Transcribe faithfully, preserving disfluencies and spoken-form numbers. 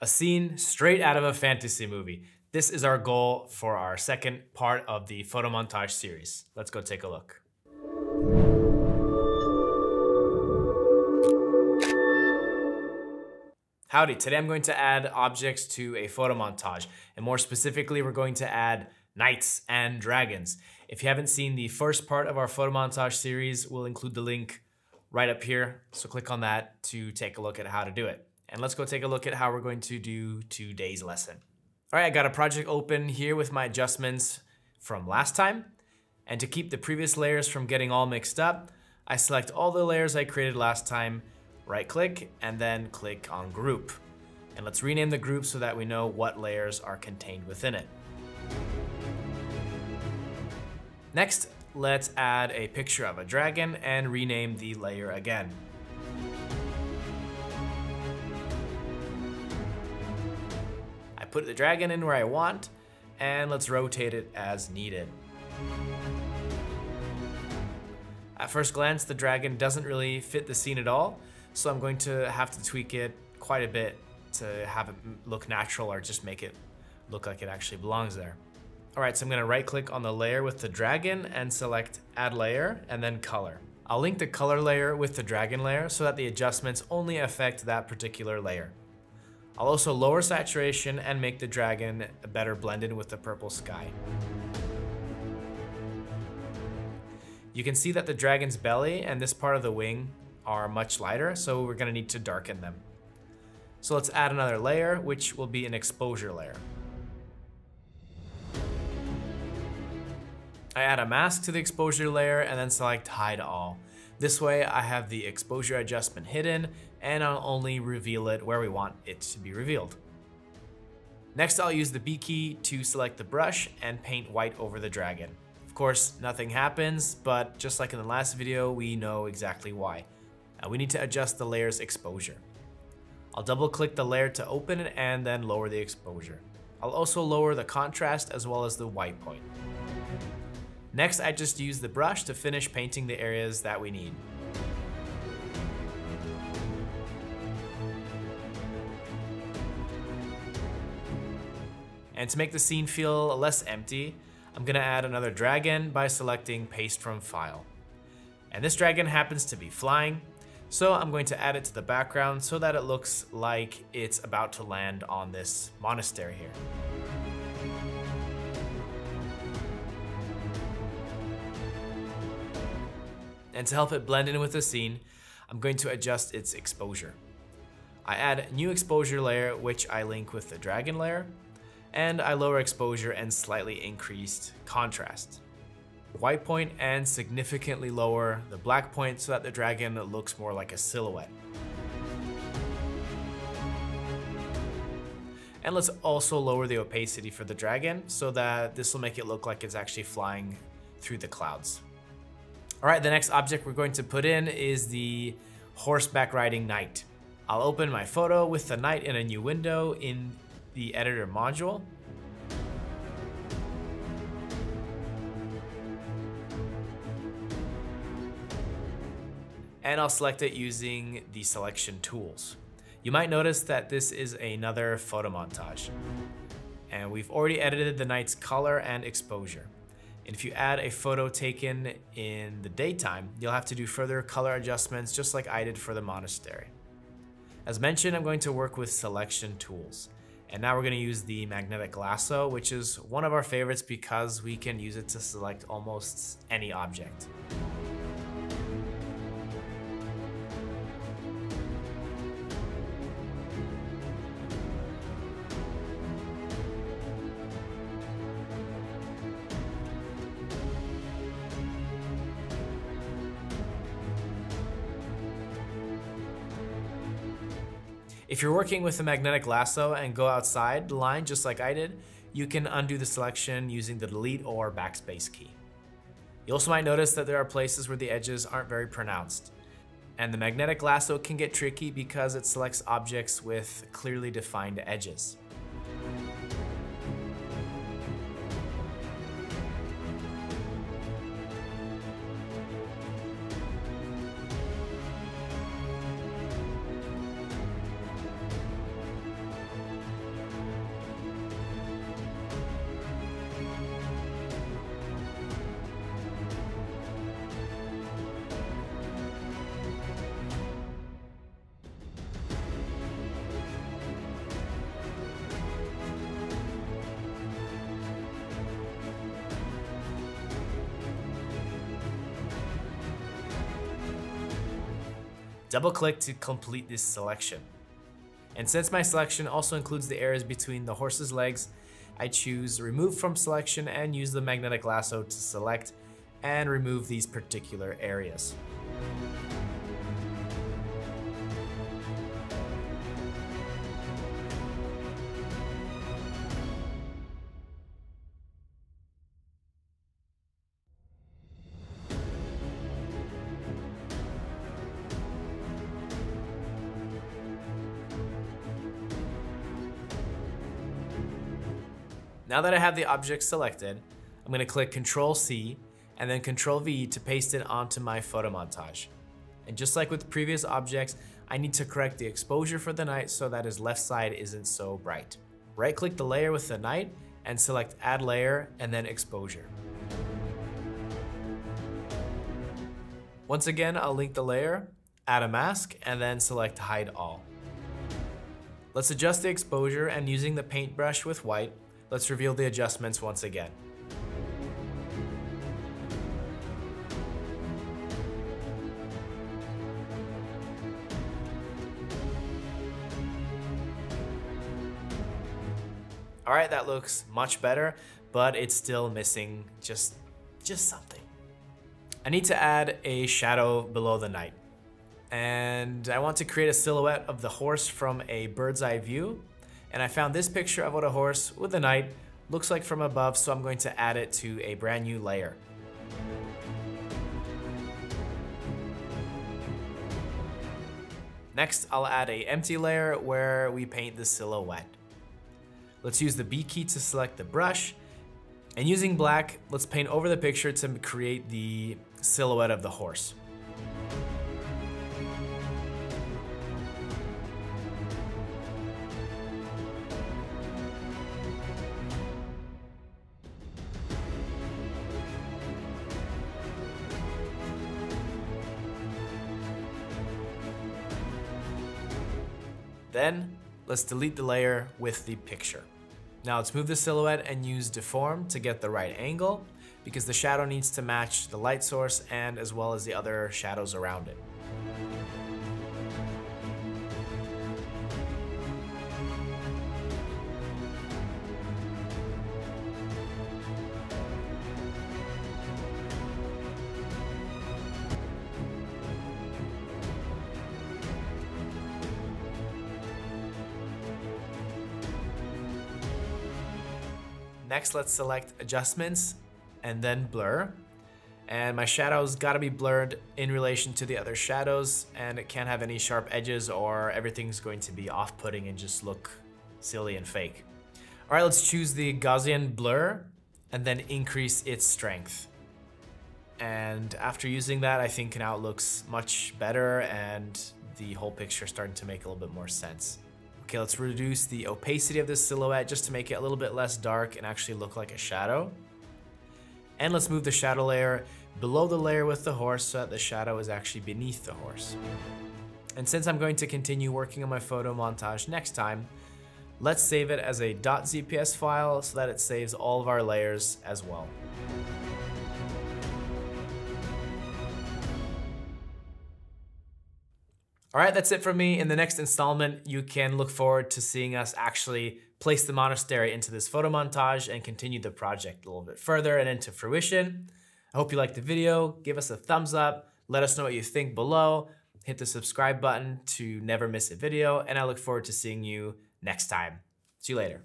A scene straight out of a fantasy movie. This is our goal for our second part of the photomontage series. Let's go take a look. Howdy, today I'm going to add objects to a photomontage. And more specifically, we're going to add knights and dragons. If you haven't seen the first part of our photomontage series, we'll include the link right up here. So click on that to take a look at how to do it. And let's go take a look at how we're going to do today's lesson. All right, I got a project open here with my adjustments from last time. And to keep the previous layers from getting all mixed up, I select all the layers I created last time, right click, and then click on group. And let's rename the group so that we know what layers are contained within it. Next, let's add a picture of a dragon and rename the layer again. Put the dragon in where I want, and let's rotate it as needed. At first glance, the dragon doesn't really fit the scene at all, so I'm going to have to tweak it quite a bit to have it look natural or just make it look like it actually belongs there. All right, so I'm gonna right-click on the layer with the dragon and select Add Layer and then Color. I'll link the color layer with the dragon layer so that the adjustments only affect that particular layer. I'll also lower saturation and make the dragon better blended with the purple sky. You can see that the dragon's belly and this part of the wing are much lighter, so we're gonna need to darken them. So let's add another layer, which will be an exposure layer. I add a mask to the exposure layer and then select Hide All. This way I have the exposure adjustment hidden and I'll only reveal it where we want it to be revealed. Next, I'll use the B key to select the brush and paint white over the dragon. Of course, nothing happens, but just like in the last video, we know exactly why. Uh, we need to adjust the layer's exposure. I'll double click the layer to open it and then lower the exposure. I'll also lower the contrast as well as the white point. Next, I just use the brush to finish painting the areas that we need. And to make the scene feel less empty, I'm gonna add another dragon by selecting Paste from File. And this dragon happens to be flying, so I'm going to add it to the background so that it looks like it's about to land on this monastery here. And to help it blend in with the scene, I'm going to adjust its exposure. I add a new exposure layer, which I link with the dragon layer, and I lower exposure and slightly increased contrast. White point and significantly lower the black point so that the dragon looks more like a silhouette. And let's also lower the opacity for the dragon so that this will make it look like it's actually flying through the clouds. All right, the next object we're going to put in is the horseback riding knight. I'll open my photo with the knight in a new window in the editor module. And I'll select it using the selection tools. You might notice that this is another photo montage. And we've already edited the knight's color and exposure. If you add a photo taken in the daytime, you'll have to do further color adjustments just like I did for the monastery. As mentioned, I'm going to work with selection tools. And now we're going to use the magnetic lasso, which is one of our favorites because we can use it to select almost any object. If you're working with a magnetic lasso and go outside the line just like I did, you can undo the selection using the delete or backspace key. You also might notice that there are places where the edges aren't very pronounced. And the magnetic lasso can get tricky because it selects objects with clearly defined edges. Double click to complete this selection. And since my selection also includes the areas between the horse's legs, I choose remove from selection and use the magnetic lasso to select and remove these particular areas. Now that I have the object selected, I'm going to click control C and then control V to paste it onto my photo montage. And just like with previous objects, I need to correct the exposure for the knight so that his left side isn't so bright. Right click the layer with the knight and select add layer and then exposure. Once again, I'll link the layer, add a mask, and then select hide all. Let's adjust the exposure, and using the paintbrush with white, let's reveal the adjustments once again. All right, that looks much better, but it's still missing just, just something. I need to add a shadow below the knight. And I want to create a silhouette of the horse from a bird's eye view. And I found this picture of what a horse with a knight looks like from above, so I'm going to add it to a brand new layer. Next, I'll add an empty layer where we paint the silhouette. Let's use the B key to select the brush. And using black, let's paint over the picture to create the silhouette of the horse. Then, let's delete the layer with the picture. Now let's move the silhouette and use deform to get the right angle, because the shadow needs to match the light source and as well as the other shadows around it. Next, let's select adjustments and then blur. And my shadow's gotta be blurred in relation to the other shadows, and it can't have any sharp edges or everything's going to be off-putting and just look silly and fake. All right, let's choose the Gaussian blur and then increase its strength. And after using that, I think now it looks much better and the whole picture is starting to make a little bit more sense. Okay, let's reduce the opacity of this silhouette just to make it a little bit less dark and actually look like a shadow. And let's move the shadow layer below the layer with the horse so that the shadow is actually beneath the horse. And since I'm going to continue working on my photo montage next time, let's save it as a .zps file so that it saves all of our layers as well. All right, that's it from me. In the next installment, you can look forward to seeing us actually place the monastery into this photo montage and continue the project a little bit further and into fruition. I hope you liked the video. Give us a thumbs up. Let us know what you think below. Hit the subscribe button to never miss a video, and I look forward to seeing you next time. See you later.